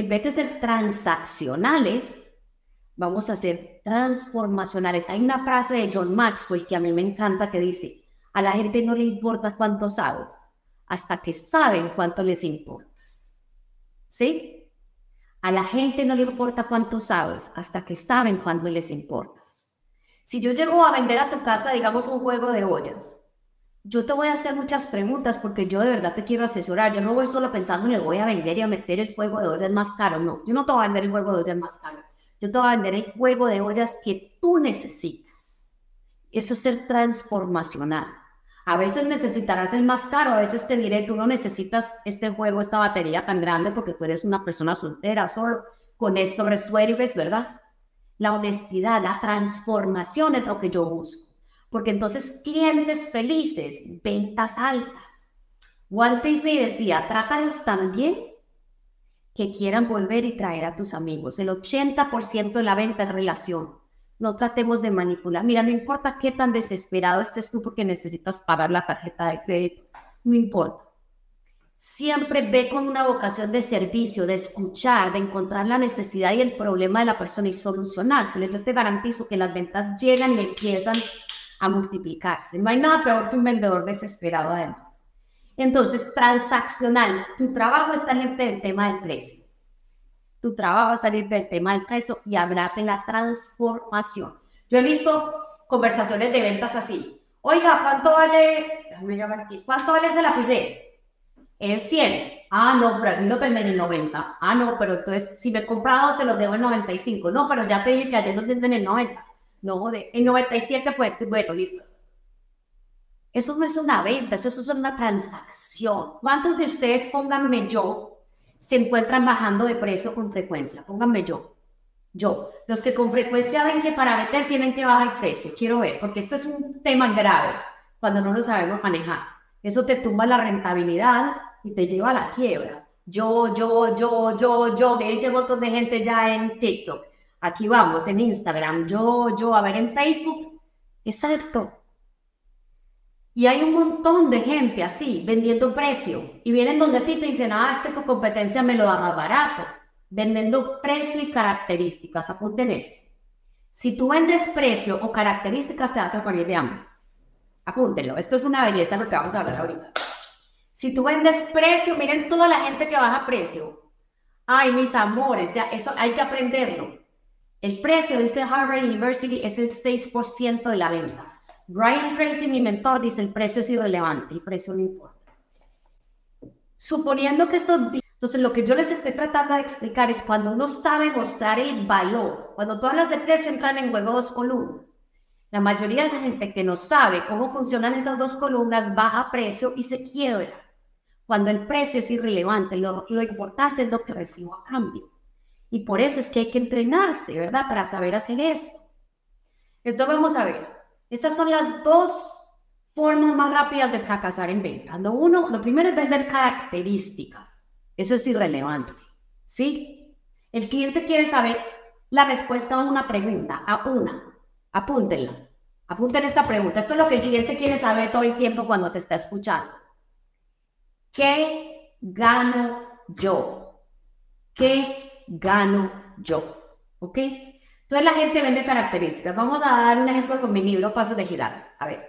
en vez de ser transaccionales, vamos a ser transformacionales. Hay una frase de John Maxwell que a mí me encanta que dice: a la gente no le importa cuánto sabes hasta que saben cuánto les importas. ¿Sí? A la gente no le importa cuánto sabes hasta que saben cuánto les importas. Si yo llego a vender a tu casa, digamos, un juego de ollas, yo te voy a hacer muchas preguntas porque yo de verdad te quiero asesorar. Yo no voy solo pensando, le voy a vender y a meter el juego de ollas más caro. No, yo no te voy a vender el juego de ollas más caro. Yo te voy a vender el juego de ollas que tú necesitas. Eso es ser transformacional. A veces necesitarás el más caro. A veces te diré, tú no necesitas este juego, esta batería tan grande porque tú eres una persona soltera, solo con esto resuelves, ¿verdad? La honestidad, la transformación es lo que yo busco. Porque entonces clientes felices, ventas altas. Walt Disney decía, trátalos tan bien que quieran volver y traer a tus amigos. El 80% de la venta es relación. No tratemos de manipular. Mira, no importa qué tan desesperado estés tú porque necesitas pagar la tarjeta de crédito. No importa. Siempre ve con una vocación de servicio, de escuchar, de encontrar la necesidad y el problema de la persona y solucionárselo. Yo te garantizo que las ventas llegan y empiezan a multiplicarse. No hay nada peor que un vendedor desesperado, además. Entonces, transaccional. Tu trabajo es salirte del tema del precio. Tu trabajo es salirte del tema del precio y hablar de la transformación. Yo he visto conversaciones de ventas así. Oiga, ¿cuánto vale? Déjame llamar aquí. ¿Cuánto vale ese lapicero? Es 100. Ah, no, pero aquí lo venden en 90. Ah, no, pero entonces, si me he comprado, se los debo en 95. No, pero ya te dije que ayer no venden en 90. No, en 97, pues, bueno, listo. Eso no es una venta, eso es una transacción. ¿Cuántos de ustedes, pónganme yo, se encuentran bajando de precio con frecuencia? Pónganme yo. Yo. Los que con frecuencia ven que para vender tienen que bajar el precio. Quiero ver, porque esto es un tema grave cuando no lo sabemos manejar. Eso te tumba la rentabilidad y te lleva a la quiebra. Yo. Miren qué montón de gente ya en TikTok. Aquí vamos, en Instagram, a ver, en Facebook. Exacto. Y hay un montón de gente así, vendiendo precio. Y vienen donde a ti te dicen, ah, este con competencia me lo da más barato. Vendiendo precio y características, apunten esto. Si tú vendes precio o características, te vas a morir de hambre. Apúntenlo, esto es una belleza lo que vamos a hablar ahorita. Si tú vendes precio, miren toda la gente que baja precio. Ay, mis amores, ya eso hay que aprenderlo. El precio, dice Harvard University, es el 6% de la venta. Brian Tracy, mi mentor, dice el precio es irrelevante, el precio no importa. Suponiendo que esto... Entonces, lo que yo les estoy tratando de explicar es cuando uno sabe mostrar el valor, cuando todas las de precio entran en juego dos columnas. La mayoría de la gente que no sabe cómo funcionan esas dos columnas baja precio y se quiebra. Cuando el precio es irrelevante, lo importante es lo que recibo a cambio. Y por eso es que hay que entrenarse, ¿verdad? Para saber hacer esto. Entonces vamos a ver. Estas son las dos formas más rápidas de fracasar en venta. Lo primero es vender características. Eso es irrelevante, ¿sí? El cliente quiere saber la respuesta a una pregunta, a una. Apúntenla. Apunten esta pregunta. Esto es lo que el cliente quiere saber todo el tiempo cuando te está escuchando. ¿Qué gano yo? ¿Qué gano yo? ¿Ok? Entonces la gente vende características. Vamos a dar un ejemplo con mi libro Paso de Gigante. A ver.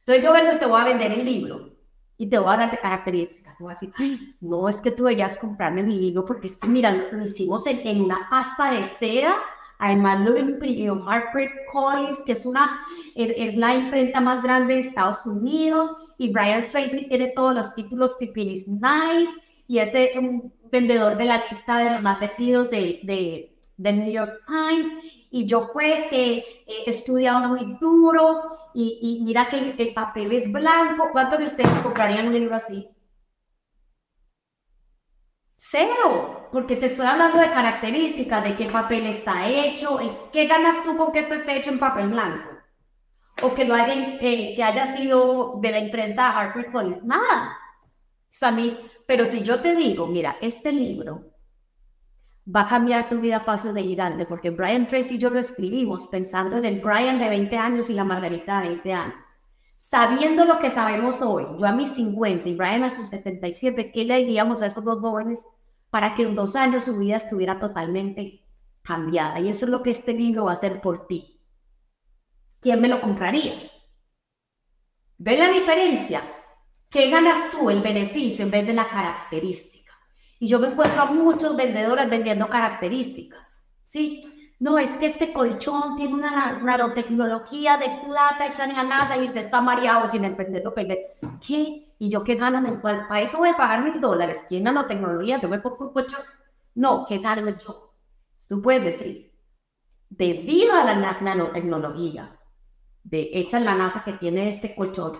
Entonces yo vengo y te voy a vender el libro. Y te voy a hablar de características. Te voy a decir, ay, no, es que tú deberías comprarme mi libro porque es que, mira, lo hicimos en una pasta de cera. Además lo imprimió Harper Collins, que es la imprenta más grande de Estados Unidos. Y Brian Tracy tiene todos los títulos Pipiris Nice. Y ese... vendedor de la lista de los más vendidos del New York Times, y yo pues he estudiado muy duro, y mira que el papel es blanco. ¿Cuántos de ustedes comprarían un libro así? Cero, porque te estoy hablando de características, de qué papel está hecho. ¿Qué ganas tú con que esto esté hecho en papel blanco? O que haya sido de la imprenta de Harper Collins. Nada. O sea, pero si yo te digo, mira, este libro va a cambiar tu vida a paso de gigante, porque Brian Tracy y yo lo escribimos pensando en el Brian de 20 años y la Margarita de 20 años. Sabiendo lo que sabemos hoy, yo a mis 50 y Brian a sus 77, ¿qué le diríamos a esos dos jóvenes? para que en 2 años su vida estuviera totalmente cambiada. Y eso es lo que este libro va a hacer por ti. ¿Quién me lo compraría? ¿Ves la diferencia? ¿Qué ganas tú? El beneficio en vez de la característica. Y yo me encuentro a muchos vendedores vendiendo características, ¿sí? No, es que este colchón tiene una nanotecnología de plata hecha en la NASA y usted está mareado sin entenderlo. ¿Qué? ¿Y yo qué gano mensual? ¿Para eso voy a pagar $1000? ¿Qué nanotecnología? ¿Yo me pongo un colchón? No, ¿qué gano yo? Tú puedes decir, debido a la nanotecnología hecha en la NASA que tiene este colchón,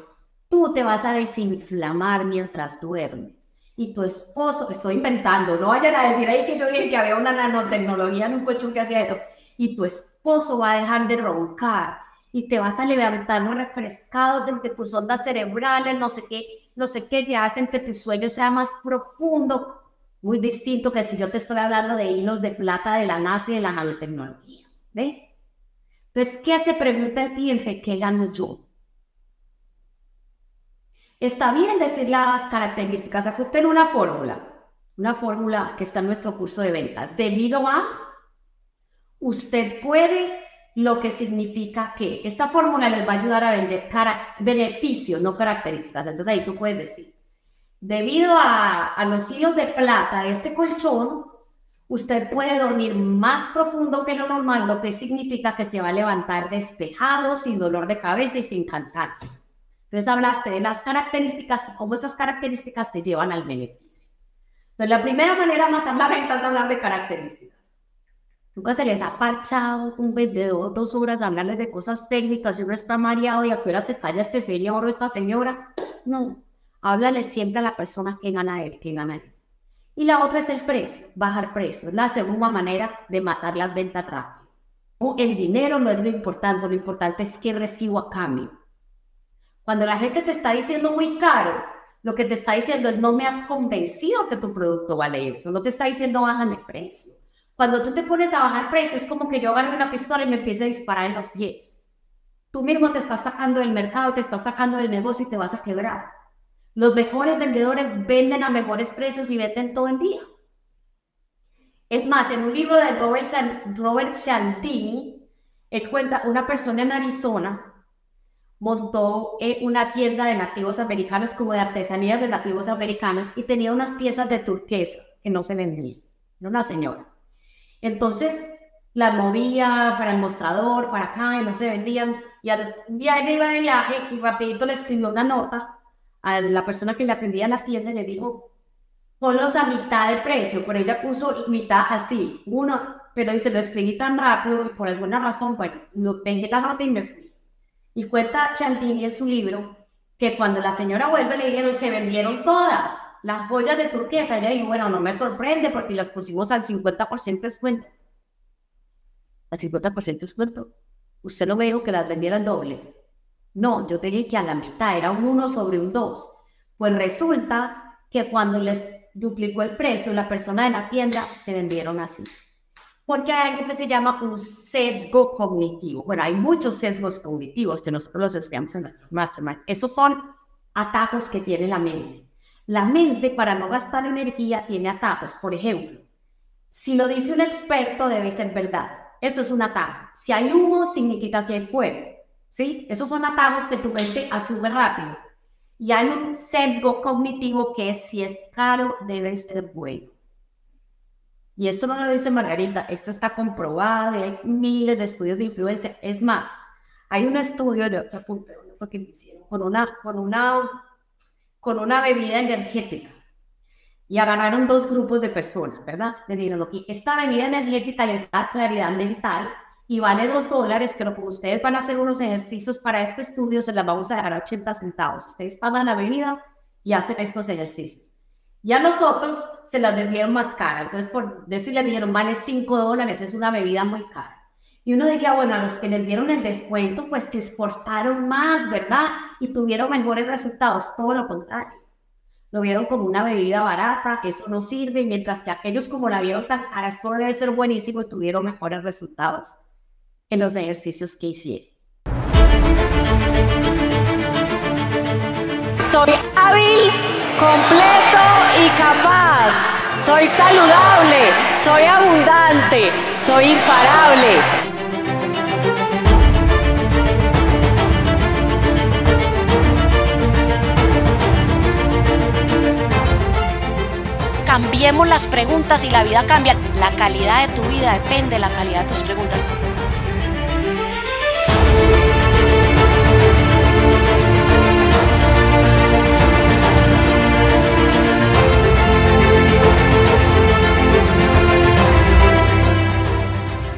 tú te vas a desinflamar mientras duermes. Y tu esposo, estoy inventando, no vayan a decir ahí que yo dije que había una nanotecnología en un colchón que hacía eso. Y tu esposo va a dejar de roncar y te vas a levantar muy refrescado desde tus ondas cerebrales, no sé qué que hacen que tu sueño sea más profundo. Muy distinto que si yo te estoy hablando de hilos de plata de la NASA y de la nanotecnología. ¿Ves? Entonces, ¿qué se pregunta a ti entre qué gano yo? Está bien decir las características, ajusten una fórmula que está en nuestro curso de ventas. Debido a, usted puede, lo que significa que esta fórmula les va a ayudar a vender beneficios, no características. Entonces ahí tú puedes decir, debido a los hilos de plata de este colchón, usted puede dormir más profundo que lo normal, lo que significa que se va a levantar despejado, sin dolor de cabeza y sin cansancio. Entonces hablaste de las características y cómo esas características te llevan al beneficio. Entonces la primera manera de matar la venta es hablar de características. Nunca se les ha parchado un vendedor 2 horas a hablarles de cosas técnicas y uno está mareado y a qué hora se calla este señor o esta señora. No, háblale siempre a la persona que gana él, que gana él. Y la otra es el precio, bajar precios. La segunda manera de matar las ventas rápido. El dinero no es lo importante es que recibo a cambio. Cuando la gente te está diciendo muy caro, lo que te está diciendo es no me has convencido que tu producto vale eso, no te está diciendo bájame precio. Cuando tú te pones a bajar precio es como que yo agarro una pistola y me empiezo a disparar en los pies. Tú mismo te estás sacando del mercado, te estás sacando del negocio y te vas a quebrar. Los mejores vendedores venden a mejores precios y venden todo el día. Es más, en un libro de Robert Shantini, él cuenta una persona en Arizona montó una tienda de nativos americanos, como de artesanías de nativos americanos, y tenía unas piezas de turquesa que no se vendían. Era una señora. Entonces las movía para el mostrador, para acá, y no se vendían. Y al día ella iba de viaje y rapidito le escribió una nota a la persona que le atendía en la tienda y le dijo, ponlos a mitad del precio, pero ella puso mitad así, pero dice, lo escribí tan rápido y por alguna razón, bueno, dejé la nota y me fui. Y cuenta Shantini en su libro que cuando la señora vuelve le dijeron se vendieron todas las joyas de turquesa. Ella dijo, bueno, no me sorprende porque las pusimos al 50% descuento. Al 50% descuento. Usted no me dijo que las vendieran doble. No, yo te dije que a la mitad era un 1/2. Pues resulta que cuando les duplicó el precio, la persona de la tienda se vendieron así. Porque hay algo que se llama un sesgo cognitivo. Bueno, hay muchos sesgos cognitivos que nosotros los estudiamos en nuestros masterminds. Esos son atajos que tiene la mente. La mente, para no gastar energía, tiene atajos. Por ejemplo, si lo dice un experto, debe ser verdad. Eso es un atajo. Si hay humo, significa que hay fuego. ¿Sí? Esos son atajos que tu mente asume rápido. Y hay un sesgo cognitivo que es, si es caro, debe ser bueno. Y esto no lo dice Margarita, esto está comprobado, y hay miles de estudios de influencia. Es más, hay un estudio de con una bebida energética. Y agarraron 2 grupos de personas, ¿verdad? Le dijeron, ok, esta bebida energética les da claridad mental y vale $2, pero como ustedes van a hacer unos ejercicios para este estudio, se las vamos a dejar a 80 centavos. Ustedes pagan la bebida y hacen estos ejercicios. Y a nosotros se las vendieron más cara. Entonces, por eso le dijeron, vale $5, es una bebida muy cara. Y uno diría, bueno, a los que les dieron el descuento, pues se esforzaron más, ¿verdad? Y tuvieron mejores resultados. Todo lo contrario. Lo vieron como una bebida barata, que eso no sirve, mientras que aquellos como la vieron tan cara, esto debe ser buenísimo, y tuvieron mejores resultados en los ejercicios que hicieron. Soy hábil, completo y capaz. soy saludable, soy abundante, soy imparable. Cambiemos las preguntas y la vida cambia. La calidad de tu vida depende de la calidad de tus preguntas.